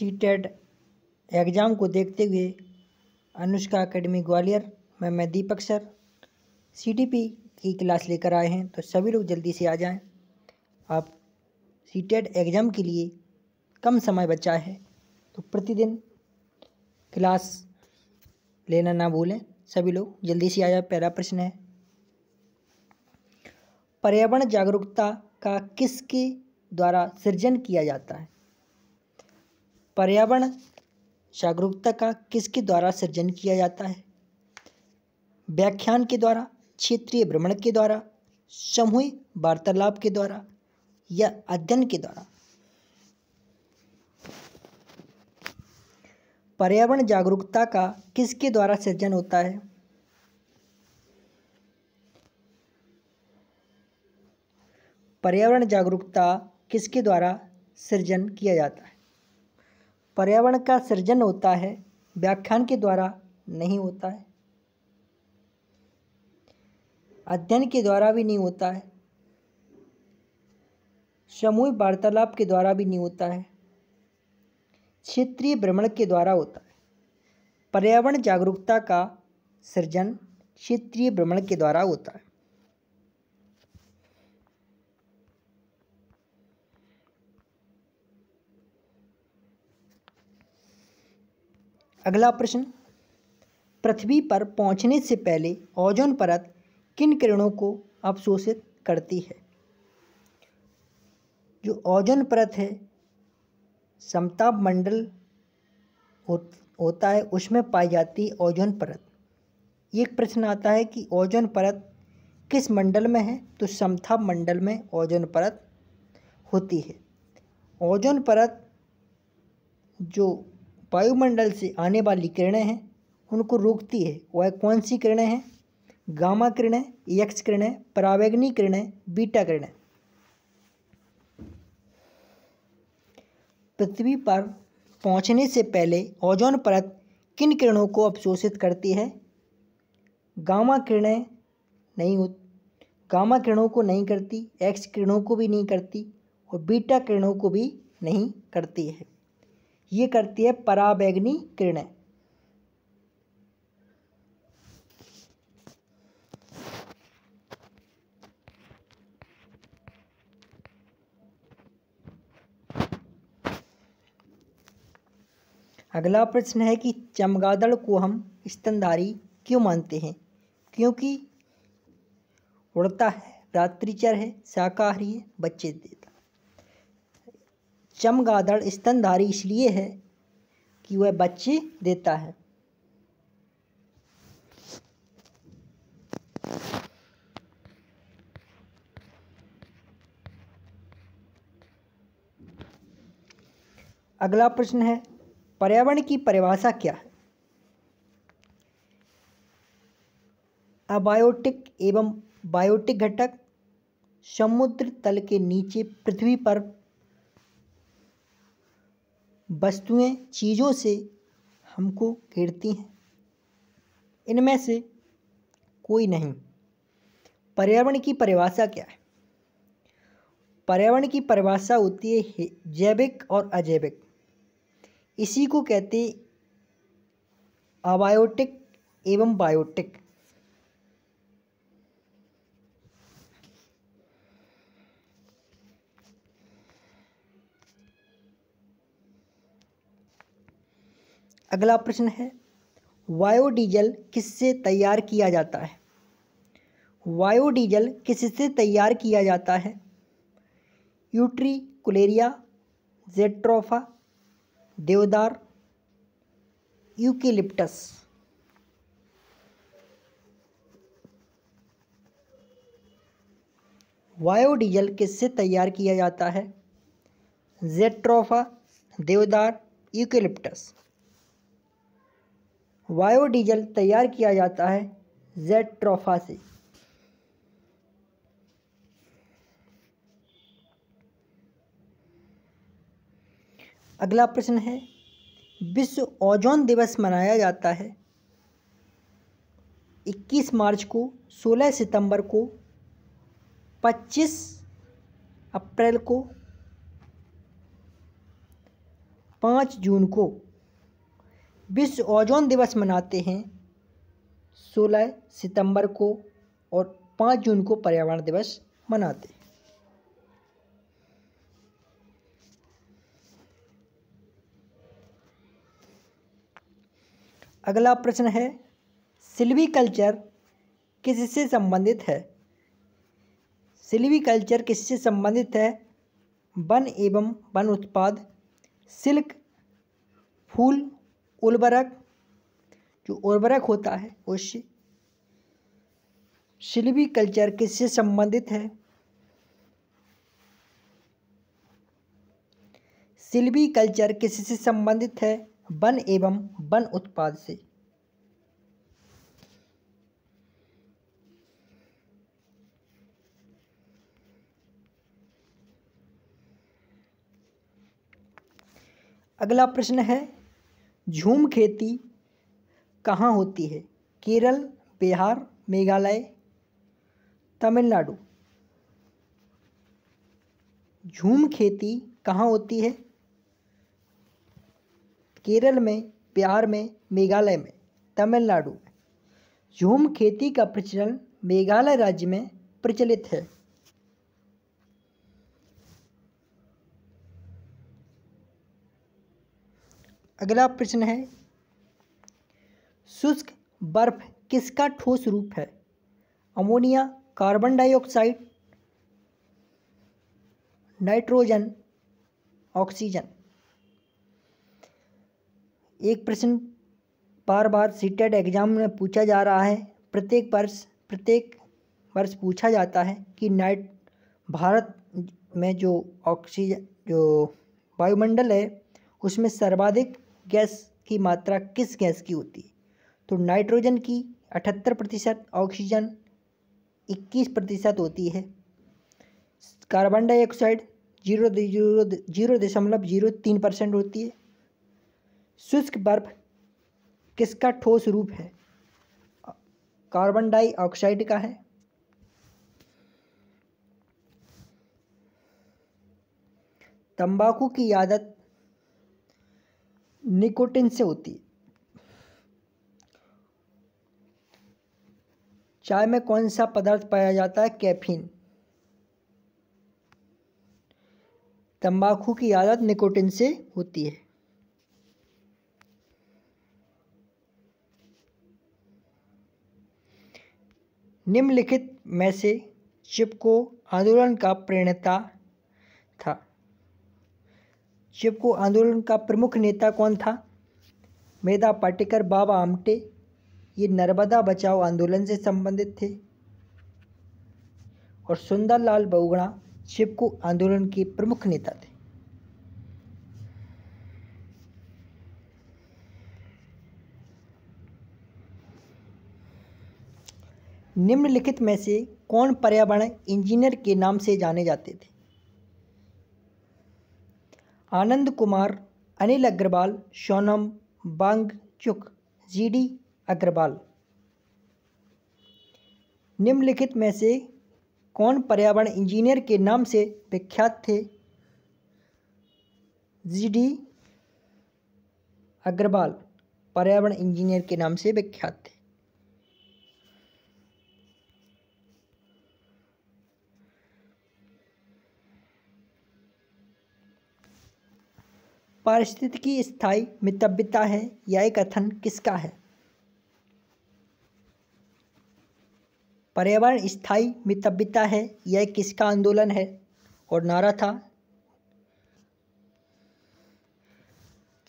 CTET exam को देखते हुए अनुष्का अकेडमी ग्वालियर में मैं दीपक सर सीटीपी की क्लास लेकर आए हैं, तो सभी लोग जल्दी से आ जाएं। आप सीटेट एग्ज़ाम के लिए कम समय बचा है, तो प्रतिदिन क्लास लेना ना भूलें। सभी लोग जल्दी से आ जाए। पहला प्रश्न है, पर्यावरण जागरूकता का किसके द्वारा सृजन किया जाता है? पर्यावरण जागरूकता का किसके द्वारा सृजन किया जाता है? व्याख्यान के द्वारा, क्षेत्रीय भ्रमण के द्वारा, समूह वार्तालाप के द्वारा या अध्ययन के द्वारा? पर्यावरण जागरूकता का किसके द्वारा सृजन होता है? पर्यावरण जागरूकता किसके द्वारा सृजन किया जाता है? पर्यावरण का सृजन होता है, व्याख्यान के द्वारा नहीं होता है, अध्ययन के द्वारा भी नहीं होता है, समूह वार्तालाप के द्वारा भी नहीं होता है, क्षेत्रीय भ्रमण के द्वारा होता है। पर्यावरण जागरूकता का सृजन क्षेत्रीय भ्रमण के द्वारा होता है। अगला प्रश्न, पृथ्वी पर पहुंचने से पहले ओजोन परत किन किरणों को अवशोषित करती है? जो ओजोन परत है, समताप मंडल होता है, उसमें पाई जाती है ओजोन परत। एक प्रश्न आता है कि ओजोन परत किस मंडल में है, तो समताप मंडल में ओजोन परत होती है। ओजोन परत जो वायुमंडल से आने वाली किरणें हैं उनको रोकती है। वह कौन सी किरणें हैं? गामा किरणें, एक्स किरणें, पराबैंगनी किरणें, बीटा किरणें। पृथ्वी पर पहुंचने से पहले ओजोन परत किन किरणों को अवशोषित करती है? गामा किरणें नहीं होती, गामा किरणों को नहीं करती, एक्स किरणों को भी नहीं करती और बीटा किरणों को भी नहीं करती है। ये करती है पराबैंगनी किरणें। अगला प्रश्न है कि चमगादड़ को हम स्तनधारी क्यों मानते हैं? क्योंकि उड़ता है, रात्रिचर है, शाकाहारी है, बच्चे देता। चमगादड़ स्तनधारी इसलिए है कि वह बच्चे देता है। अगला प्रश्न है, पर्यावरण की परिभाषा क्या है? अबायोटिक एवं बायोटिक घटक, समुद्र तल के नीचे पृथ्वी पर वस्तुएं चीज़ों से हमको घेरती हैं, इनमें से कोई नहीं। पर्यावरण की परिभाषा क्या है? पर्यावरण की परिभाषा होती है जैविक और अजैविक। इसी को कहते अबायोटिक एवं बायोटिक। अगला प्रश्न है, बायोडीजल किससे तैयार किया जाता है? बायोडीजल किससे तैयार किया जाता है? यूट्रीकुलेरिया, जेट्रोफा, देवदार, यूकेलिप्टस। बायोडीजल किससे तैयार किया जाता है? जेट्रोफा, देवदार, यूकेलिप्टस। बायोडीजल तैयार किया जाता है जेट्रोफा से। अगला प्रश्न है, विश्व ओजोन दिवस मनाया जाता है 21 मार्च को, 16 सितंबर को, 25 अप्रैल को, 5 जून को विश्व ओजोन दिवस मनाते हैं, 16 सितंबर को और 5 जून को पर्यावरण दिवस मनाते हैं। अगला प्रश्न है, सिल्वीकल्चर किससे संबंधित है? सिल्वीकल्चर किससे संबंधित है? वन एवं वन उत्पाद, सिल्क, फूल, उर्वरक, जो उर्वरक होता है उससे। सिल्वीकल्चर किससे संबंधित है? सिल्वीकल्चर किससे संबंधित है? वन एवं वन उत्पाद से। अगला प्रश्न है, झूम खेती कहाँ होती है? केरल, बिहार, मेघालय, तमिलनाडु। झूम खेती कहाँ होती है? केरल में, बिहार में, मेघालय में, तमिलनाडु में। झूम खेती का प्रचलन मेघालय राज्य में प्रचलित है। अगला प्रश्न है, शुष्क बर्फ किसका ठोस रूप है? Ammonia, carbon dioxide, nitrogen, oxygen. एक प्रश्न बार बार सीटेट एग्जाम में पूछा जा रहा है, प्रत्येक वर्ष पूछा जाता है कि भारत में जो ऑक्सीजन, जो वायुमंडल है उसमें सर्वाधिक गैस की मात्रा किस गैस की होती है? तो नाइट्रोजन की 78%, ऑक्सीजन 21% होती है, कार्बन डाइऑक्साइड 0.03% होती है। शुष्क बर्फ किसका ठोस रूप है? कार्बन डाइऑक्साइड का है। तंबाकू की आदत निकोटिन से होती है। चाय में कौन सा पदार्थ पाया जाता है? कैफीन। तंबाकू की आदत निकोटिन से होती है। निम्नलिखित में से चिपको आंदोलन का प्रणेता था। चिपको आंदोलन का प्रमुख नेता कौन था? मेदा पाटिकर, बाबा आमटे। ये नर्मदा बचाओ आंदोलन से संबंधित थे। और सुंदरलाल बहुगुणा चिपको आंदोलन के प्रमुख नेता थे। निम्नलिखित में से कौन पर्यावरण इंजीनियर के नाम से जाने जाते थे? आनंद कुमार, अनिल अग्रवाल, सोनम वांगचुक, जी.डी. अग्रवाल। निम्नलिखित में से कौन पर्यावरण इंजीनियर के नाम से विख्यात थे? जी.डी. अग्रवाल पर्यावरण इंजीनियर के नाम से विख्यात थे। पारिस्थितिकी स्थायी मितव्ययिता है या एक कथन किसका है? पर्यावरण स्थायी मितव्ययिता है या किसका आंदोलन है? और नारा था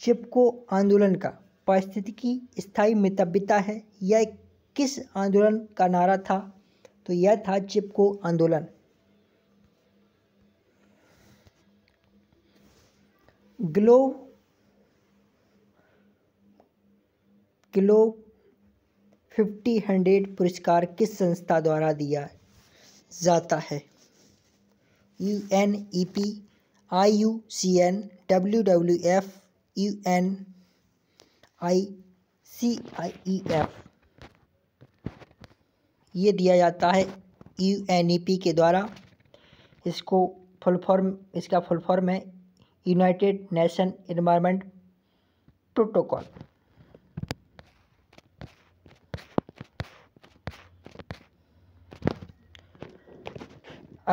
चिपको आंदोलन का। पारिस्थितिकी स्थायी मितव्ययिता है या किस आंदोलन का नारा था? तो यह था चिपको आंदोलन। ग्लोब 50/100 पुरस्कार किस संस्था द्वारा दिया जाता है? ENEP, IUCN, WWF, UNICEF। ये दिया जाता है UNEP के द्वारा। इसका फुल फॉर्म है यूनाइटेड नेशन एनवायरनमेंट प्रोटोकॉल।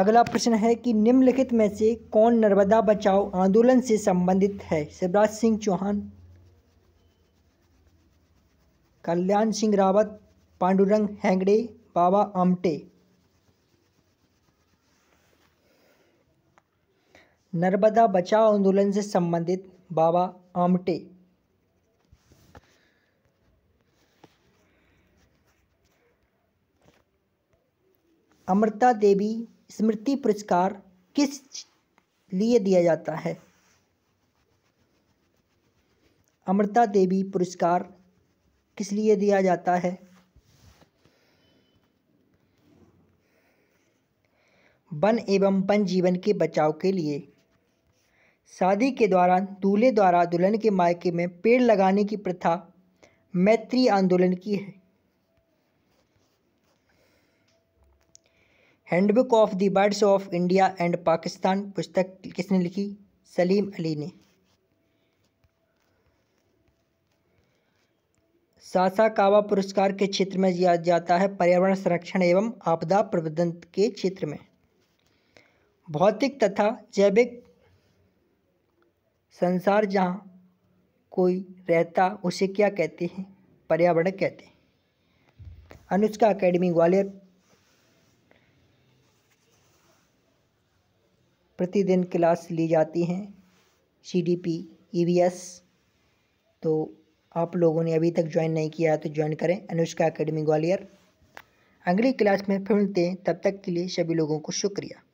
अगला प्रश्न है कि निम्नलिखित में से कौन नर्मदा बचाओ आंदोलन से संबंधित है? शिवराज सिंह चौहान, कल्याण सिंह रावत, पांडुरंग हेगड़े, बाबा आमटे। नर्मदा बचाओ आंदोलन से संबंधित बाबा आमटे। अमृता देवी स्मृति पुरस्कार किस लिए दिया जाता है? अमृता देवी पुरस्कार किस लिए दिया जाता है? वन एवं वन जीवन के बचाव के लिए। शादी के दौरान दूल्हे द्वारा दुल्हन के मायके में पेड़ लगाने की प्रथा मैत्री आंदोलन की है। Handbook of the birds of India and Pakistan पुस्तक किसने लिखी? सलीम अली ने। सासा कावा पुरस्कार के क्षेत्र में दिया जाता है? पर्यावरण संरक्षण एवं आपदा प्रबंधन के क्षेत्र में। भौतिक तथा जैविक संसार जहाँ कोई रहता उसे क्या कहते हैं? पर्यावरण कहते हैं। अनुष्का अकेडमी ग्वालियर प्रतिदिन क्लास ली जाती हैं, CDP EVS। तो आप लोगों ने अभी तक ज्वाइन नहीं किया है तो ज्वाइन करें अनुष्का अकेडमी ग्वालियर। अगली क्लास में फिर मिलते हैं, तब तक के लिए सभी लोगों को शुक्रिया।